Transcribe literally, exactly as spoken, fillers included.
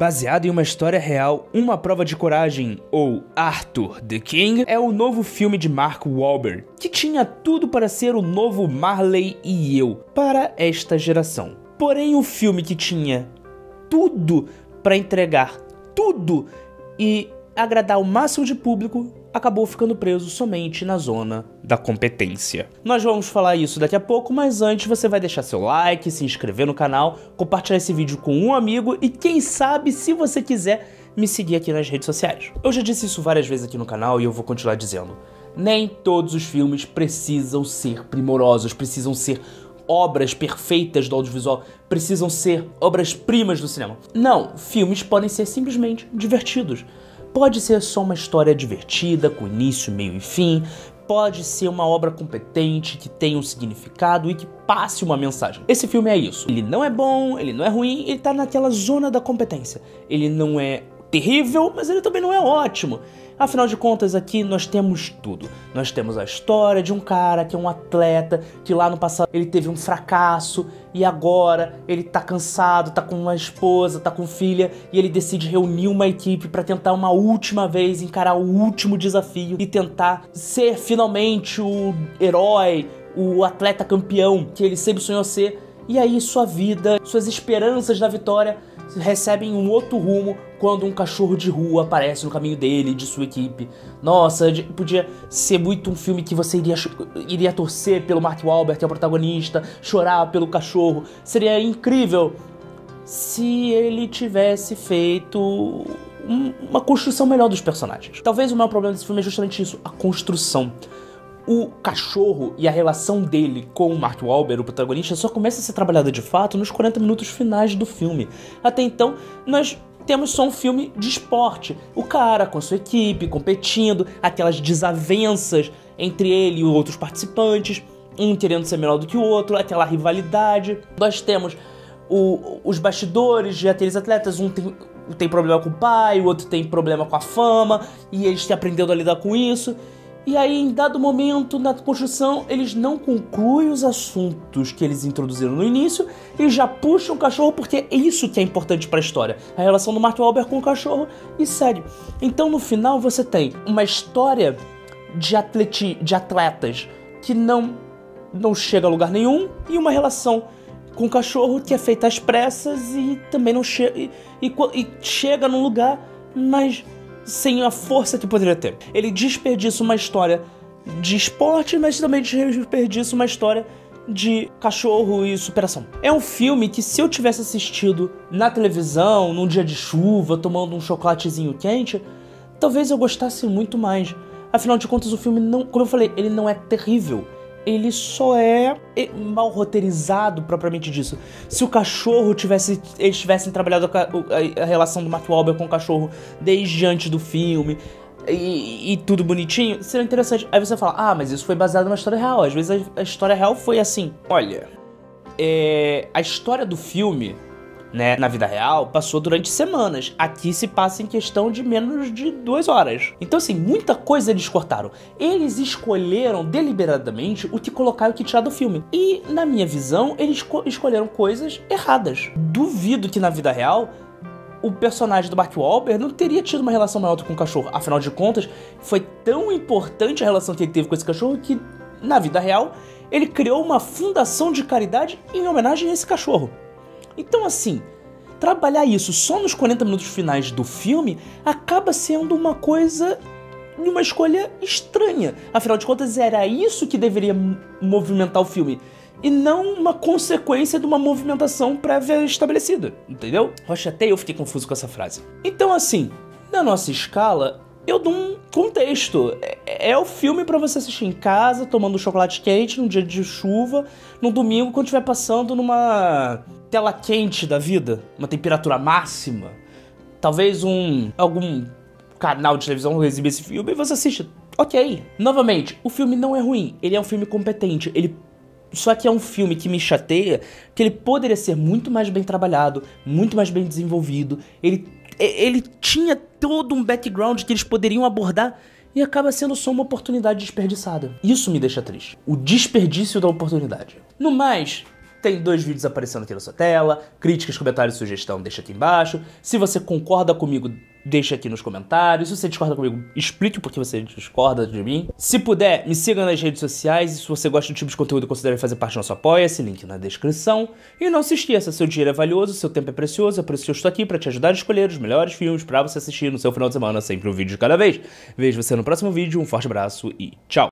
baseado em uma história real, Uma Prova de Coragem, ou Arthur the King, é o novo filme de Mark Wahlberg, que tinha tudo para ser o novo Marley e Eu para esta geração. Porém, o filme que tinha tudo para entregar tudo e agradar o máximo de público, acabou ficando preso somente na zona da competência. Nós vamos falar isso daqui a pouco, mas antes você vai deixar seu like, se inscrever no canal, compartilhar esse vídeo com um amigo e quem sabe, se você quiser, me seguir aqui nas redes sociais. Eu já disse isso várias vezes aqui no canal e eu vou continuar dizendo. Nem todos os filmes precisam ser primorosos, precisam ser obras perfeitas do audiovisual, precisam ser obras-primas do cinema. Não, filmes podem ser simplesmente divertidos. Pode ser só uma história divertida, com início, meio e fim. Pode ser uma obra competente, que tenha um significado e que passe uma mensagem. Esse filme é isso. Ele não é bom, ele não é ruim, ele tá naquela zona da competência. Ele não é terrível, mas ele também não é ótimo. Afinal de contas, aqui nós temos tudo. Nós temos a história de um cara que é um atleta, que lá no passado ele teve um fracasso e agora ele tá cansado, tá com uma esposa, tá com filha e ele decide reunir uma equipe pra tentar uma última vez, encarar o último desafio e tentar ser finalmente o herói, o atleta campeão que ele sempre sonhou ser. E aí sua vida, suas esperanças da vitória recebem um outro rumo quando um cachorro de rua aparece no caminho dele e de sua equipe. Nossa, podia ser muito um filme que você iria, iria torcer pelo Mark Wahlberg, que é o protagonista, chorar pelo cachorro. Seria incrível se ele tivesse feito uma construção melhor dos personagens. Talvez o maior problema desse filme é justamente isso, a construção. O cachorro e a relação dele com o Mark Wahlberg, o protagonista, só começa a ser trabalhada de fato nos quarenta minutos finais do filme. Até então, nós temos só um filme de esporte. O cara com a sua equipe, competindo, aquelas desavenças entre ele e outros participantes, um querendo ser melhor do que o outro, aquela rivalidade. Nós temos o, os bastidores de aqueles atletas, um tem... tem problema com o pai, o outro tem problema com a fama, e eles estão aprendendo a lidar com isso. E aí, em dado momento, na construção, eles não concluem os assuntos que eles introduziram no início e já puxam o cachorro, porque é isso que é importante para a história. A relação do Mark Wahlberg com o cachorro e segue. Então, no final, você tem uma história de, atleti, de atletas que não, não chega a lugar nenhum e uma relação com o cachorro que é feita às pressas e também não chega... E, e, e chega num lugar, mas... sem a força que poderia ter. Ele desperdiça uma história de esporte, mas também desperdiça uma história de cachorro e superação. É um filme que, se eu tivesse assistido na televisão, num dia de chuva, tomando um chocolatezinho quente, talvez eu gostasse muito mais. Afinal de contas, o filme não, como eu falei, ele não é terrível. Ele só é mal roteirizado, propriamente disso. Se o cachorro tivesse... eles tivessem trabalhado a, a, a relação do Mark Wahlberg com o cachorro desde antes do filme e, e tudo bonitinho, seria interessante. Aí você fala, ah, mas isso foi baseado numa história real. Às vezes a, a história real foi assim. Olha, é, a história do filme, né, na vida real, passou durante semanas. Aqui se passa em questão de menos de duas horas. Então, assim, muita coisa eles cortaram. Eles escolheram deliberadamente o que colocar e o que tirar do filme. E, na minha visão, eles escolheram coisas erradas. Duvido que na vida real o personagem do Mark Wahlberg não teria tido uma relação maior com o cachorro. Afinal de contas, foi tão importante a relação que ele teve com esse cachorro que, na vida real, ele criou uma fundação de caridade em homenagem a esse cachorro. Então, assim, trabalhar isso só nos quarenta minutos finais do filme acaba sendo uma coisa, uma escolha estranha. Afinal de contas, era isso que deveria movimentar o filme, e não uma consequência de uma movimentação prévia estabelecida, entendeu? Rocha, até eu fiquei confuso com essa frase. Então, assim, na nossa escala, eu dou um contexto. É, é o filme pra você assistir em casa, tomando um chocolate quente, num dia de chuva, num domingo, quando estiver passando numa tela quente da vida, uma temperatura máxima. Talvez um algum canal de televisão exiba esse filme e você assiste. Ok. Novamente, o filme não é ruim. Ele é um filme competente. Ele... Só que é um filme que me chateia, que ele poderia ser muito mais bem trabalhado, muito mais bem desenvolvido. Ele, ele tinha todo um background que eles poderiam abordar e acaba sendo só uma oportunidade desperdiçada. Isso me deixa triste. O desperdício da oportunidade. No mais... Tem dois vídeos aparecendo aqui na sua tela. Críticas, comentários e sugestão, deixa aqui embaixo. Se você concorda comigo, deixa aqui nos comentários. Se você discorda comigo, explique por que você discorda de mim. Se puder, me siga nas redes sociais. E se você gosta do tipo de conteúdo, considere fazer parte do nosso apoia-se, link na descrição. E não se esqueça, seu dinheiro é valioso, seu tempo é precioso. É por isso que eu estou aqui para te ajudar a escolher os melhores filmes para você assistir no seu final de semana. Sempre um vídeo de cada vez. Vejo você no próximo vídeo, um forte abraço e tchau!